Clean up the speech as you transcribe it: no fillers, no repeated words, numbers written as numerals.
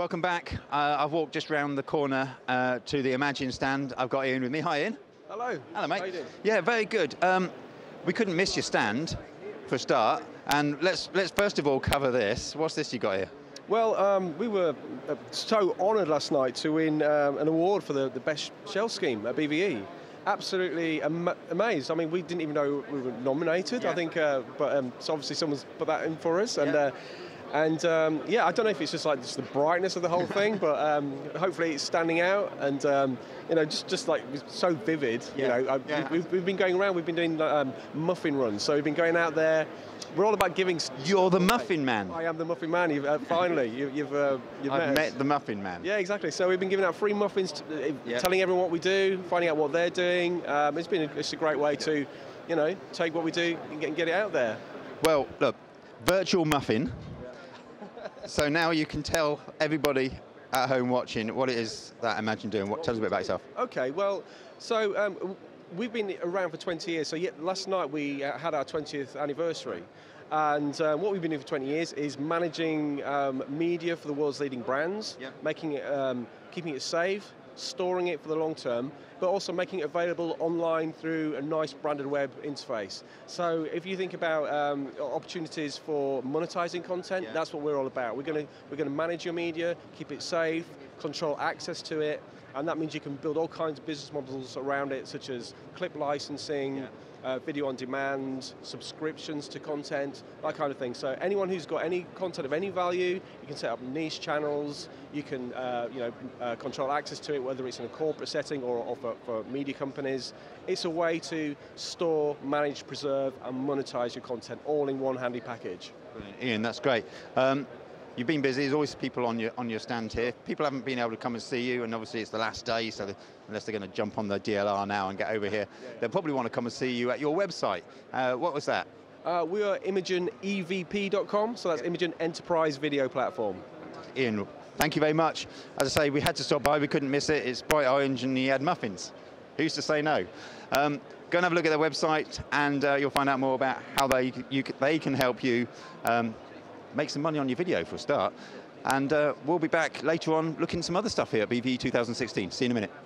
Welcome back. I've walked just round the corner to the Imagen stand. I've got Ian with me. Hi, Ian. Hello. Hello, mate. How you doing? Yeah, very good. We couldn't miss your stand for a start. And let's first of all cover this. What's this you got here? Well, we were so honoured last night to win an award for the best shelf scheme at BVE. Absolutely amazed. I mean, we didn't even know we were nominated. Yeah. I think, so obviously someone's put that in for us. And yeah. Yeah, I don't know if it's just like the brightness of the whole thing, but hopefully it's standing out and you know, just like so vivid. Yeah. You know, we've been going around. We've been doing muffin runs, so we've been going out there. We're all about giving. You're the muffin man. I am the muffin man. You've, finally, you've I've met the muffin man. Yeah, exactly. So we've been giving out free muffins, telling everyone what we do, finding out what they're doing. It's been it's a great way to, you know, take what we do and get it out there. Well, look, virtual muffin. So now you can tell everybody at home watching what it is that Imagen doing. Tell us a bit about yourself. Okay, well, so we've been around for 20 years. So last night we had our 20th anniversary. And what we've been doing for 20 years is managing media for the world's leading brands, making it, keeping it safe, storing it for the long term, but also making it available online through a nice branded web interface. So if you think about opportunities for monetizing content, that's what we're all about. We're going to manage your media, keep it safe, control access to it, and that means you can build all kinds of business models around it, such as clip licensing, video on demand, subscriptions to content, that kind of thing. So anyone who's got any content of any value, you can set up niche channels, you can control access to it, whether it's in a corporate setting or for media companies. It's a way to store, manage, preserve, and monetize your content all in one handy package. Brilliant. Ian, that's great. You've been busy, there's always people on your stand here. People haven't been able to come and see you, and obviously it's the last day, so unless they're going to jump on the DLR now and get over here, they'll probably want to come and see you at your website. What was that? We are ImagenEVP.com, so that's Imagen Enterprise Video Platform. Ian, thank you very much. As I say, we had to stop by, we couldn't miss it. It's bright orange and he had muffins. Who's to say no? Go and have a look at their website, and you'll find out more about how they can help you make some money on your video for a start. And we'll be back later on looking at some other stuff here at BVE 2016. See you in a minute.